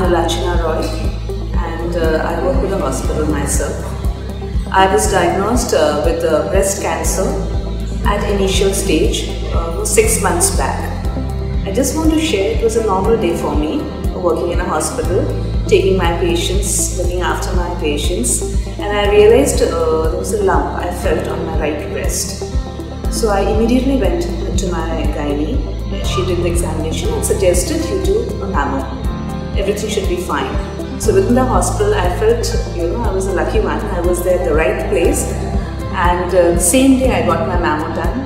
I'm Alachina Roy and I work with a hospital myself. I was diagnosed with breast cancer at initial stage 6 months back. I just want to share it was a normal day for me working in a hospital, taking my patients, looking after my patients, and I realized there was a lump I felt on my right breast. So I immediately went to my gynae. She did the examination and suggested you do a mammo. Everything should be fine. So within the hospital, I felt, I was a lucky one. I was there at the right place. And the same day I got my mammo done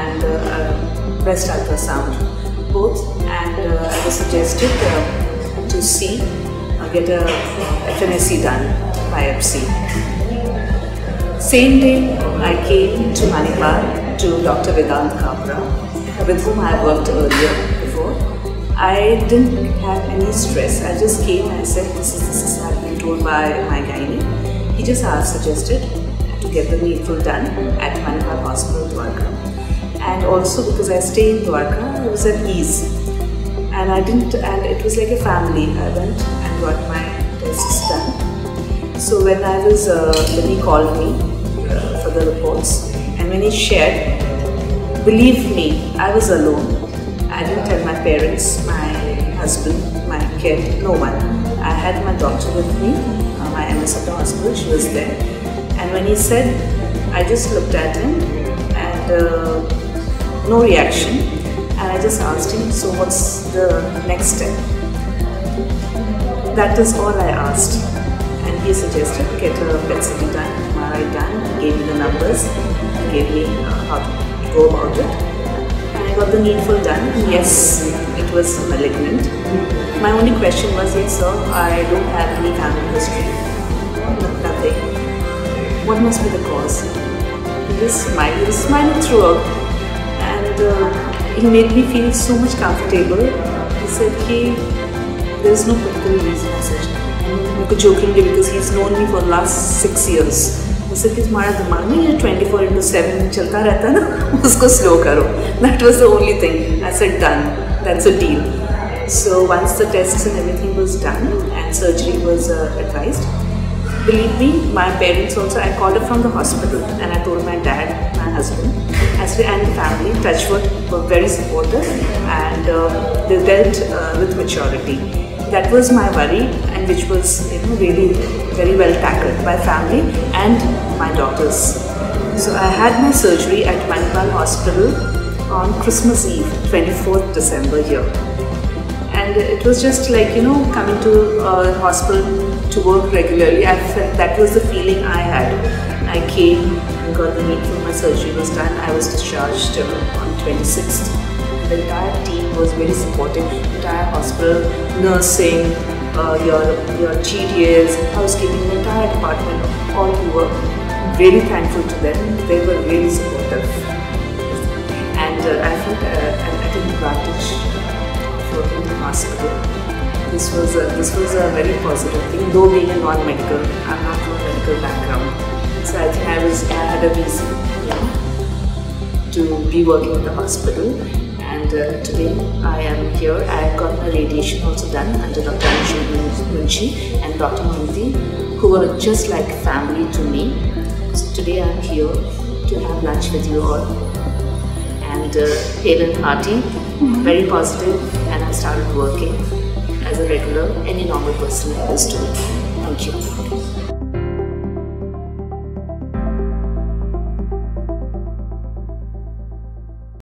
and breast ultrasound, both. And I was suggested to see, get a FNAC done, biopsy. Same day I came to Manipal to Dr. Vedant Kapra, with whom I worked earlier before. I didn't have any stress. I just came and said, this is I've been told by my gynae. He just suggested to get the needle done at Manipal Hospital, Dwarka. And also because I stay in Dwarka, I was at ease. And it was like a family. I went and got my tests done. So when he called me for the reports, and when he shared, believe me, I was alone. I didn't tell my parents, my husband, my kid, no one. I had my doctor with me, my MS at the hospital, she was there. And when he said, I just looked at him and no reaction. And I just asked him, so what's the next step? That is all I asked. And he suggested get a PET-CT done, MRI done. He gave me the numbers, he gave me how to go about it, and I got the needful done. Yes, it was malignant. My only question was, yes sir, I don't have any family history, nothing. What must be the cause? He just smiled. He was smiling throughout, and he made me feel so much comfortable. He said, hey, there is no particular reason. I said, jokingly, because he's known me for the last 6 years. He said, my dimaag mein 24/7 chalta rehta na, usko slow karo. That was the only thing. I said, done. That's a deal. So once the tests and everything was done and surgery was advised, believe me, my parents also, I called up from the hospital and I told my dad, my husband, and family, touchwood, were very supportive and they dealt with maturity. That was my worry, and which was really very well tackled by family and my doctors. So I had my surgery at Manipal Hospital on Christmas Eve, 24th December here. And it was just like, coming to hospital to work regularly, I felt that was the feeling I had. I came and got the needful, my surgery was done, I was discharged on 26th. The entire team was very supportive, the entire hospital, nursing, your GDAs, housekeeping, the entire department, all who were really thankful to them. They were really supportive. And I felt at an advantage of working in the hospital. This was a very positive thing, though being a non-medical, I'm not from a medical background. So I think I had a reason to be working in the hospital. And today I am here. I got my radiation also done under Dr. Shubhu Munshi and Dr. Manvi, who were just like family to me. So today I am here to have lunch with you all. And hale and hearty, very positive, and I started working as a regular, any normal person I used to be. Thank you.